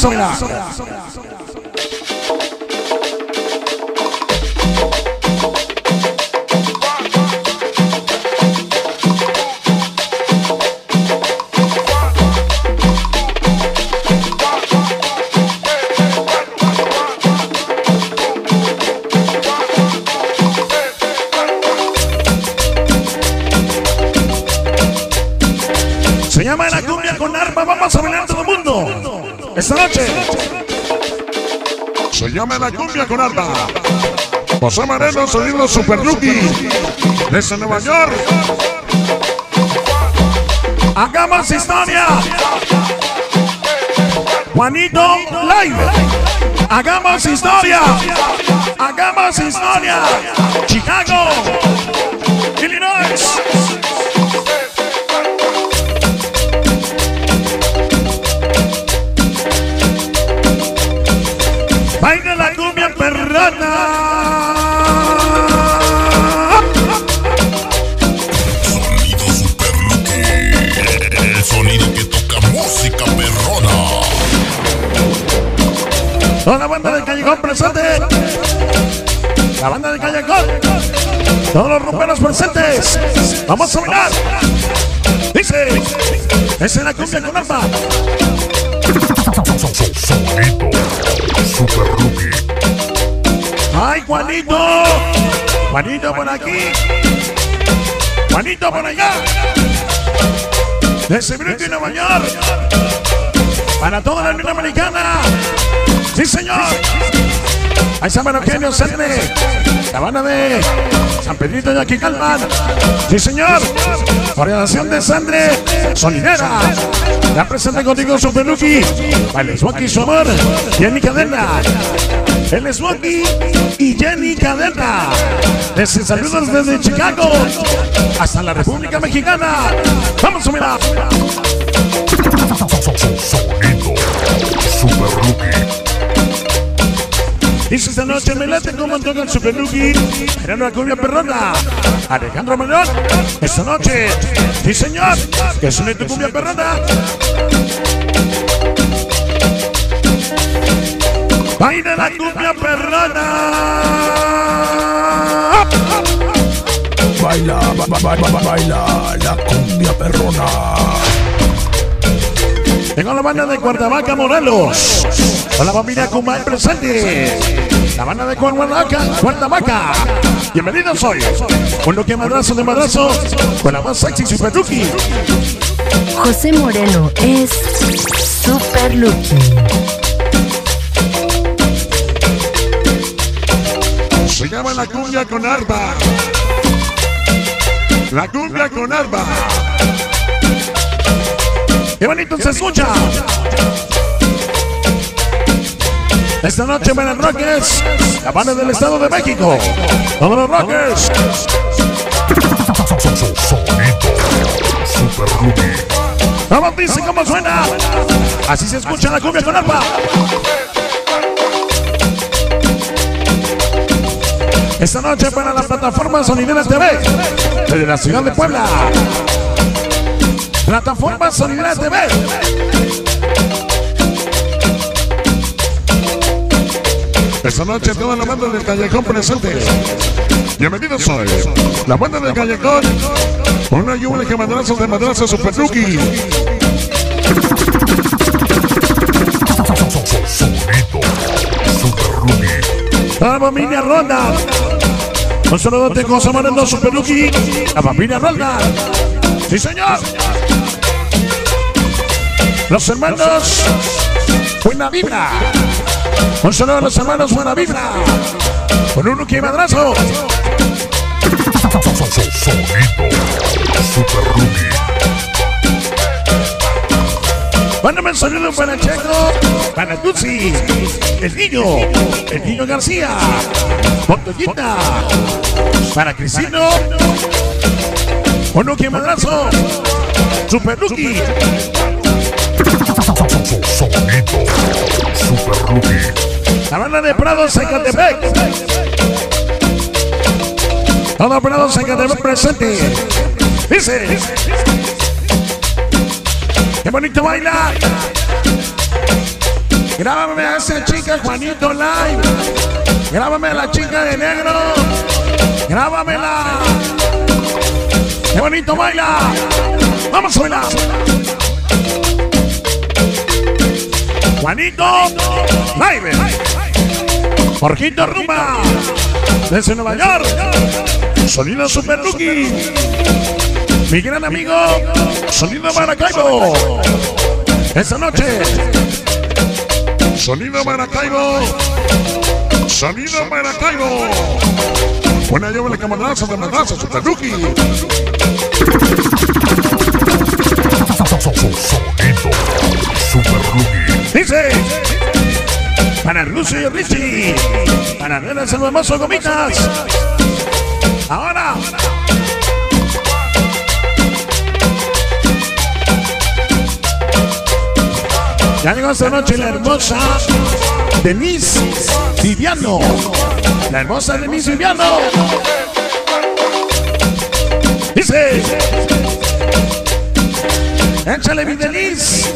Se llama La Cumbia con Arpa, vamos a bailar todo el mundo esta noche. Se llama La Cumbia con Arpa. José Moreno, Sonido Super Lucky, desde Nueva York. Hagamos historia. Juanito Live. Hagamos historia. Hagamos historia. Chicago, Illinois. Baila la cumbia perrana. Sonido Super Lucky, el sonido que toca música perrona. Toda la banda del Callejón presente. La banda del Callejón. Todos los rumberos presentes. Vamos a bailar. Dice, es la cumbia con arpa. Sonido Super Lucky. Ay, Juanito. Juanito por aquí. Juanito por allá. Desde Brooklyn, Nueva York. Para toda la Unión Americana. Sí, señor. Ahí está San Eugenio, Serne. La banda de San Pedrito de aquí, Calman. Sí, señor. Orientación de Sandre. Sonidera. La presenta contigo Super Lucky. Para el Swaki, su amor. Jenny Cadena. El Swaki y Jenny Cadena. Desde saludos desde Chicago hasta la República Mexicana. Vamos a mirar. Sonido Super Lucky. Dice esta noche me late como toca el Super Lucky. Era una cumbia perrona. Alejandro Manuel, esta noche. Sí, señor, que suene tu cumbia perrona. Baila la cumbia perrona. Baila, baila la cumbia perrona. Tengo la banda de Cuernavaca, Morelos. Con la familia Cumbiaman presente. La banda de Cuernavaca. Bienvenidos hoy. Con lo que madrazo de madrazo. Con la más sexy Super Lucky. José Moreno es Super Lucky. Se llama La Cumbia con Arpa. La Cumbia con Arpa. ¡Qué bonito se escucha! Esta noche van los Rockers, la banda del Estado de México. ¡Todos los Rockers! Super Lucky. ¡Vamos, dice cómo suena! Así se escucha la cumbia con arpa. Esta noche para la plataforma Sonidera TV, desde la ciudad de Puebla. Plataforma Sonidera TV. Esta noche toda la banda del Callejón presente. Bienvenidos hoy. La banda del Callejón. Con una lluvia que madrazos de madrazo Super Lucky. Sonito Super Lucky. Toda la familia Ronda. Un saludo de José Moreno Super Lucky. La familia Ronda. ¡Sí, señor! Los hermanos Buena Vibra. Un saludo a los hermanos Buena Vibra. Con un lucky madrazo. Sonido Super Lucky. Mándame un saludo para Checo, para Tutsi, el niño García, Montoyita, para Cristino. Un lucky madrazo. Super Lucky. Sonido Super Lucky. La banda de Prado, Zacatepec. Todo Prado, Zacatepec presente. Dice. ¡Qué bonito baila! Grábame a esa chica Juanito Live. Grábame a la chica de negro. Grábamela. Qué bonito baila. Vamos a bailar. Juanito Live. Jorgito Rumba. Desde Nueva York. Sonido Super Lucky. Mi gran amigo Sonido Maracaibo. Esta noche Sonido Maracaibo, Sonido Maracaibo. Buena lluvia que mandaza, de mandaza, Super Lucky. Sonido Super Lucky. Dice, para Lucy y Richie, para Renas el hermoso Gomitas. Ahora. Ya llegó esta noche la hermosa Denise Viviano. La hermosa Denise Viviano. Dice, échale mi Denise,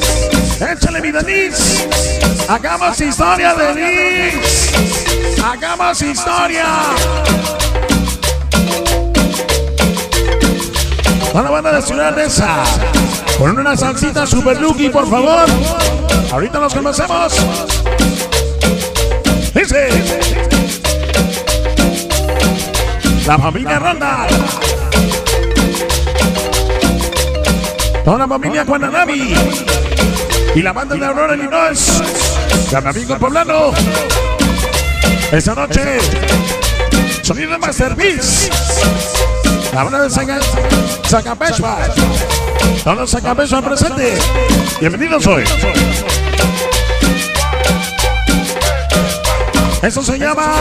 échale mi Denise. Hagamos historia, Denise. Hagamos historia. A la banda de Ciudad Reza, con una salsita Super Lucky, por favor. Ahorita nos conocemos. Dice, la familia Ronda, toda la familia Guananabi y la banda de Aurora Illinois, de mi amigo poblano. Esta noche, Sonido Masterpiece, la banda de Zacapechua, todos los Zacapechua presentes. Bienvenidos hoy. Eso se llama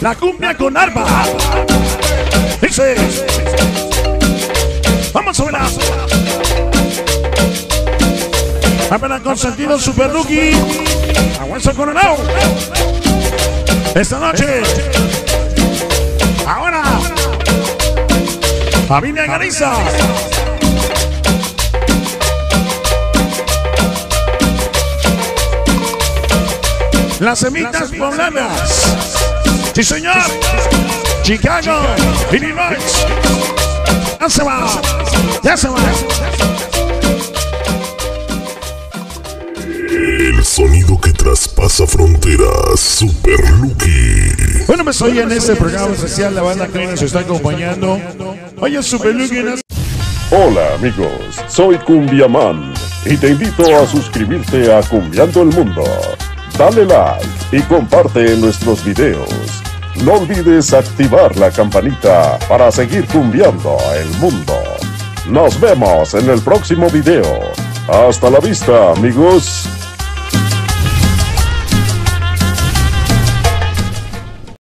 la cumbia con arpa. Dice, vamos a bailar. Apenas con sentido Super Lucky, a hueso coronado. Esta noche, ahora, familia Gariza. Las semitas poblanas. Sí, señor. Chicago, Illinois. Ya se va. Ya se va. El sonido que traspasa fronteras. Super Lucky. Bueno, pues hoy en este programa especial, la banda que nos está acompañando. Hoy es Super Lucky. Hola, amigos. Soy Cumbiaman y te invito a suscribirte a Cumbiando el Mundo. Dale like y comparte nuestros videos. No olvides activar la campanita para seguir cumbiando el mundo. Nos vemos en el próximo video. Hasta la vista, amigos.